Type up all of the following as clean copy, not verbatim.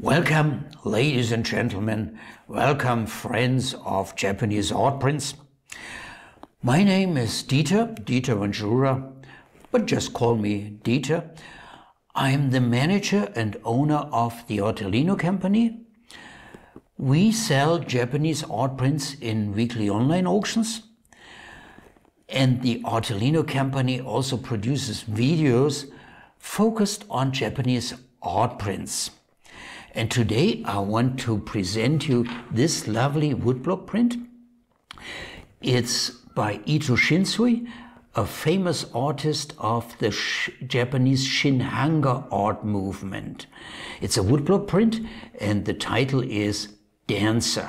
Welcome, ladies and gentlemen, welcome friends of Japanese art prints. My name is Dieter Vanjura, but just call me Dieter. I'm the manager and owner of the Artelino company. We sell Japanese art prints in weekly online auctions. And the Artelino company also produces videos focused on Japanese art prints. And today I want to present you this lovely woodblock print. It's by Ito Shinsui, a famous artist of the Japanese Shinhanga art movement. It's a woodblock print and the title is Dancer.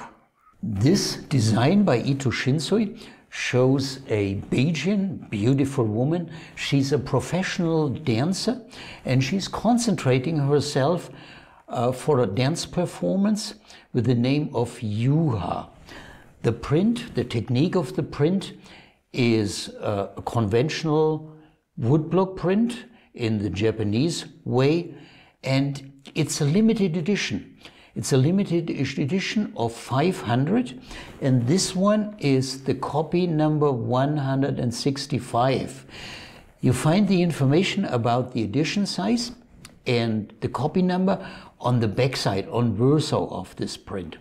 This design by Ito Shinsui shows a bijin, beautiful woman. She's a professional dancer and she's concentrating herself for a dance performance with the name of Yuha. The print, the technique of the print is a conventional woodblock print in the Japanese way, and it's a limited edition. It's a limited edition of 500, and this one is the copy number 165. You find the information about the edition size and the copy number on the backside, on verso of this print.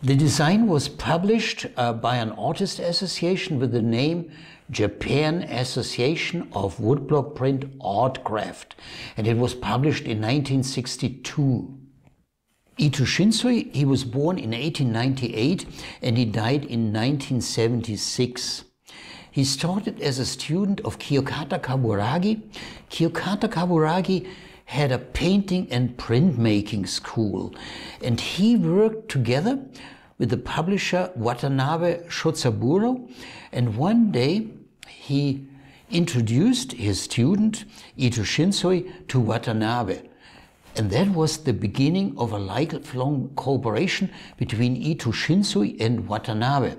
The design was published by an artist association with the name Japan Association of Woodblock Print Artcraft, and it was published in 1962. Ito Shinsui, he was born in 1898 and he died in 1976. He started as a student of Kiyokata Kaburagi. Kiyokata Kaburagi had a painting and printmaking school, and he worked together with the publisher Watanabe Shozaburo, and one day he introduced his student Ito Shinsui to Watanabe, and that was the beginning of a lifelong cooperation between Ito Shinsui and Watanabe.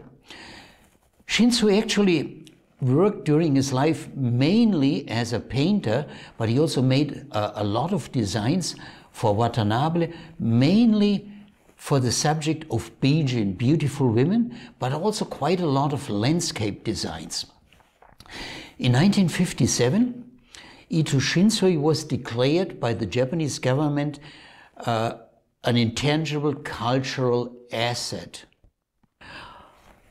Shinsui actually worked during his life mainly as a painter, but he also made a lot of designs for Watanabe, mainly for the subject of bijin, beautiful women, but also quite a lot of landscape designs. In 1957, Ito Shinsui was declared by the Japanese government an intangible cultural asset.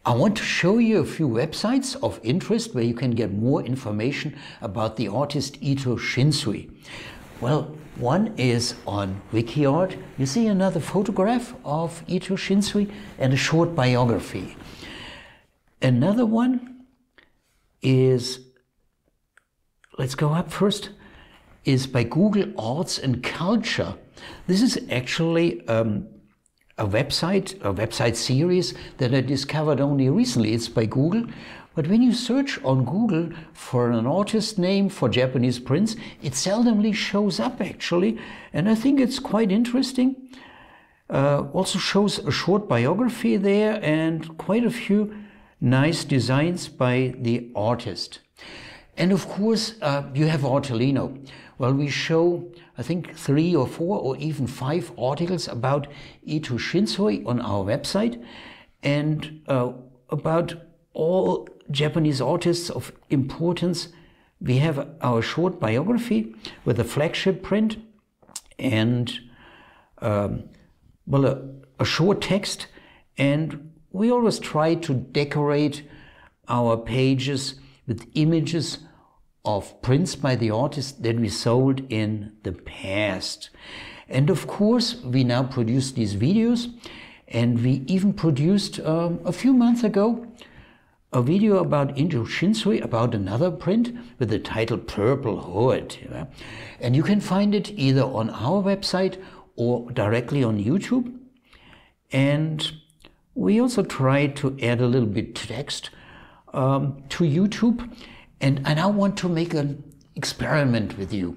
I want to show you a few websites of interest where you can get more information about the artist Ito Shinsui. Well, one is on WikiArt. You see another photograph of Ito Shinsui and a short biography. Another one is, let's go up first, is by Google Arts and Culture. This is actually a website series that I discovered only recently. It's by Google, but when you search on Google for an artist name for Japanese prints, it seldomly shows up actually, and I think it's quite interesting. Also shows a short biography there and quite a few nice designs by the artist. And of course, you have Artelino. Well, we show, I think, 3 or 4 or even 5 articles about Ito Shinsui on our website, and about all Japanese artists of importance. We have our short biography with a flagship print and well, a short text, and we always try to decorate our pages with images of prints by the artist that we sold in the past. And of course, we now produce these videos, and we even produced a few months ago a video about Ito Shinsui, about another print with the title Purple Hood. Yeah? And you can find it either on our website or directly on YouTube. And we also try to add a little bit text to YouTube, and I now want to make an experiment with you.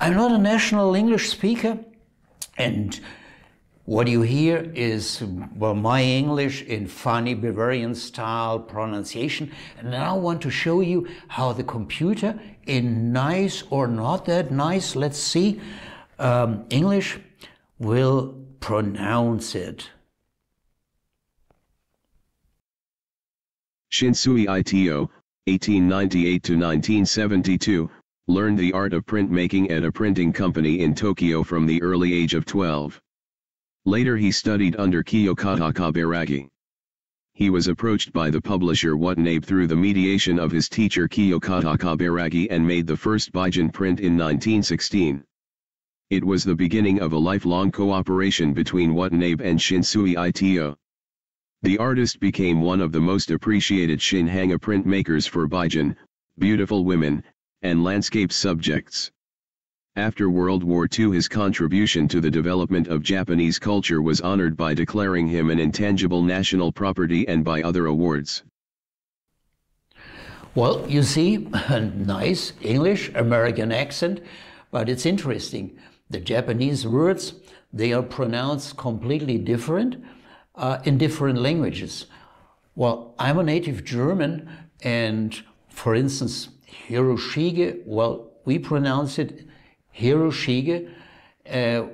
I'm not a national English speaker, and what you hear is, well, my English in funny Bavarian style pronunciation, and I now want to show you how the computer in nice or not that nice, let's see, English will pronounce it. Shinsui Ito, 1898 to 1972, learned the art of printmaking at a printing company in Tokyo from the early age of 12. Later he studied under Kiyokata Kaburagi. He was approached by the publisher Watanabe through the mediation of his teacher Kiyokata Kaburagi and made the first bijin print in 1916. It was the beginning of a lifelong cooperation between Watanabe and Shinsui Ito. The artist became one of the most appreciated Shinhanga printmakers for bijin, beautiful women, and landscape subjects. After World War II, his contribution to the development of Japanese culture was honored by declaring him an intangible national property and by other awards. Well, you see, a nice English-American accent, but it's interesting. The Japanese words, they are pronounced completely different in different languages. Well, I'm a native German, and for instance, Hiroshige, well, we pronounce it Hiroshige,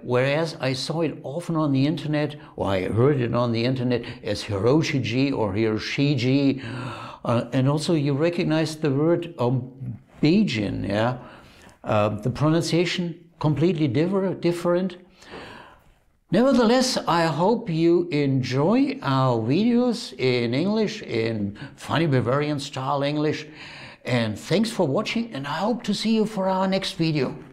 whereas I saw it often on the internet, or I heard it on the internet as Hiroshige or Hiroshige, and also you recognize the word bijin, yeah? The pronunciation completely different. Nevertheless, I hope you enjoy our videos in English, in funny Bavarian style English, and thanks for watching, and I hope to see you for our next video.